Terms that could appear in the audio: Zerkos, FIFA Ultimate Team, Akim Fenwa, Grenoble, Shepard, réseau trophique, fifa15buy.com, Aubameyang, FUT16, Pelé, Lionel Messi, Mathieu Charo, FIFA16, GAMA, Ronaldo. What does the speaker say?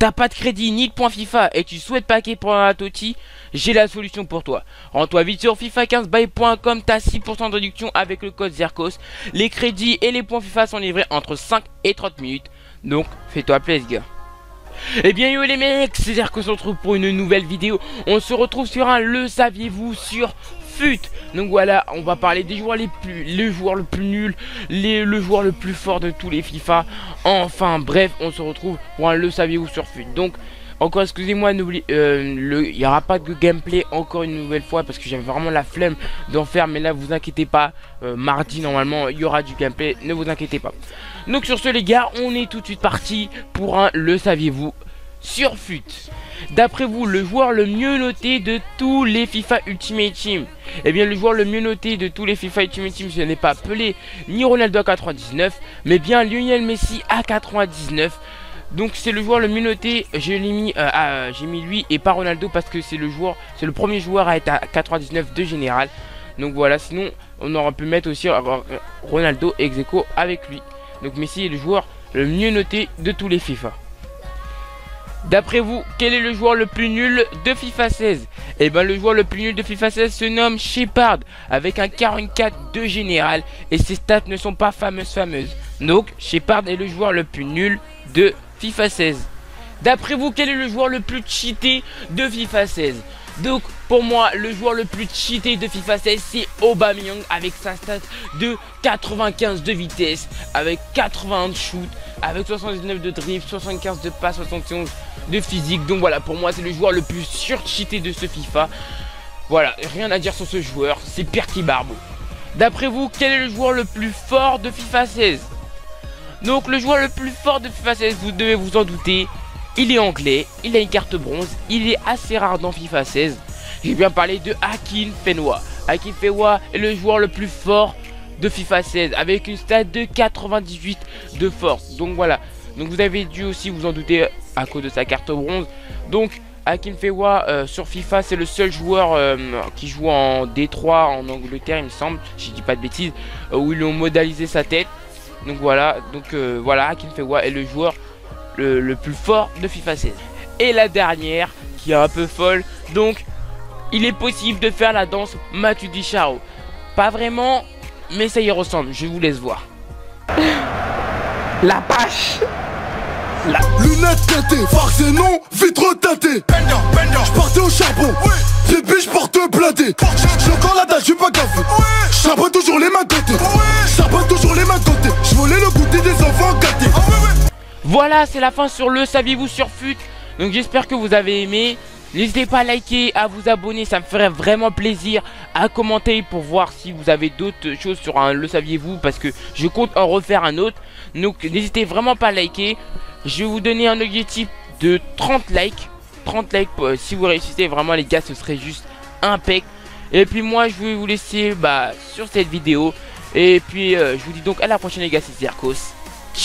t'as pas de crédit ni de points FIFA et tu souhaites paquer pour un Toti, j'ai la solution pour toi. Rends-toi vite sur fifa15buy.com, t'as 6% de réduction avec le code Zerkos. Les crédits et les points FIFA sont livrés entre 5 et 30 minutes. Donc fais-toi plaisir gars. Et bien yo les mecs, c'est Zerkos, on se retrouve pour une nouvelle vidéo. On se retrouve sur un le saviez-vous sur FUT. Donc voilà, on va parler des joueurs le joueur le plus fort de tous les FIFA. Enfin bref, on se retrouve pour un le saviez-vous sur FUT. Donc encore excusez-moi, il n'y aura pas de gameplay encore une nouvelle fois parce que j'avais vraiment la flemme d'en faire. Mais là vous inquiétez pas, mardi normalement il y aura du gameplay, ne vous inquiétez pas. Donc sur ce les gars, on est tout de suite parti pour un le saviez-vous sur FUT. D'après vous, le joueur le mieux noté de tous les FIFA Ultimate Team? Eh bien le joueur le mieux noté de tous les FIFA Ultimate Team, ce n'est pas Pelé ni Ronaldo à 99, mais bien Lionel Messi à 99. Donc c'est le joueur le mieux noté, j'ai mis, lui et pas Ronaldo parce que c'est le joueur, c'est le premier joueur à être à 99 de général. Donc voilà, sinon on aurait pu mettre aussi Ronaldo ex aequo avec lui. Donc Messi est le joueur le mieux noté de tous les FIFA. D'après vous, quel est le joueur le plus nul de FIFA 16? Eh bien le joueur le plus nul de FIFA 16 se nomme Shepard avec un 44 de général et ses stats ne sont pas fameuses. Donc Shepard est le joueur le plus nul de FIFA 16. D'après vous, quel est le joueur le plus cheaté de FIFA 16? Donc pour moi, le joueur le plus cheaté de FIFA 16, c'est Aubameyang avec sa stat de 95 de vitesse, avec 81 de shoot, avec 79 de drift, 75 de passe, 71 de physique. Donc voilà, pour moi c'est le joueur le plus surcheaté de ce FIFA. Voilà, rien à dire sur ce joueur, c'est pire qu'Ibarbo. D'après vous, quel est le joueur le plus fort de FIFA 16? Donc le joueur le plus fort de FIFA 16, vous devez vous en douter, il est anglais, il a une carte bronze, il est assez rare dans FIFA 16. J'ai bien parlé de Akim Fenwa. Akim Fenwa est le joueur le plus fort de FIFA 16 avec une stat de 98 de force. Donc voilà, donc vous avez dû aussi vous en douter à cause de sa carte bronze. Donc Akim Fenwa sur FIFA, c'est le seul joueur qui joue en D3 en Angleterre il me semble, si je dis pas de bêtises, où ils ont modélisé sa tête. Donc voilà, Akim Fenwa est le joueur le plus fort de FIFA 16. Et la dernière, qui est un peu folle, donc il est possible de faire la danse Mathieu Charo. Pas vraiment, mais ça y ressemble, je vous laisse voir. La pâche. La lunette teintée, farce et non, vitre teintée. Je partais au charbon, oui. Les biches portent blindées. Je quand la dalle, je suis pas gaffé. J'abonne toujours les mains de côté. J'abonne toujours les mains de côté. Je volais le goûter des enfants gâtés. Ah, oui, oui. Voilà, c'est la fin sur le saviez-vous sur FUT. Donc j'espère que vous avez aimé. N'hésitez pas à liker, à vous abonner, ça me ferait vraiment plaisir, à commenter pour voir si vous avez d'autres choses sur un le saviez-vous parce que je compte en refaire un autre. Donc n'hésitez vraiment pas à liker. Je vais vous donner un objectif de 30 likes. 30 likes si vous réussissez vraiment les gars, ce serait juste impec. Et puis moi je vais vous laisser sur cette vidéo. Et puis je vous dis donc à la prochaine les gars, c'est Zerkos.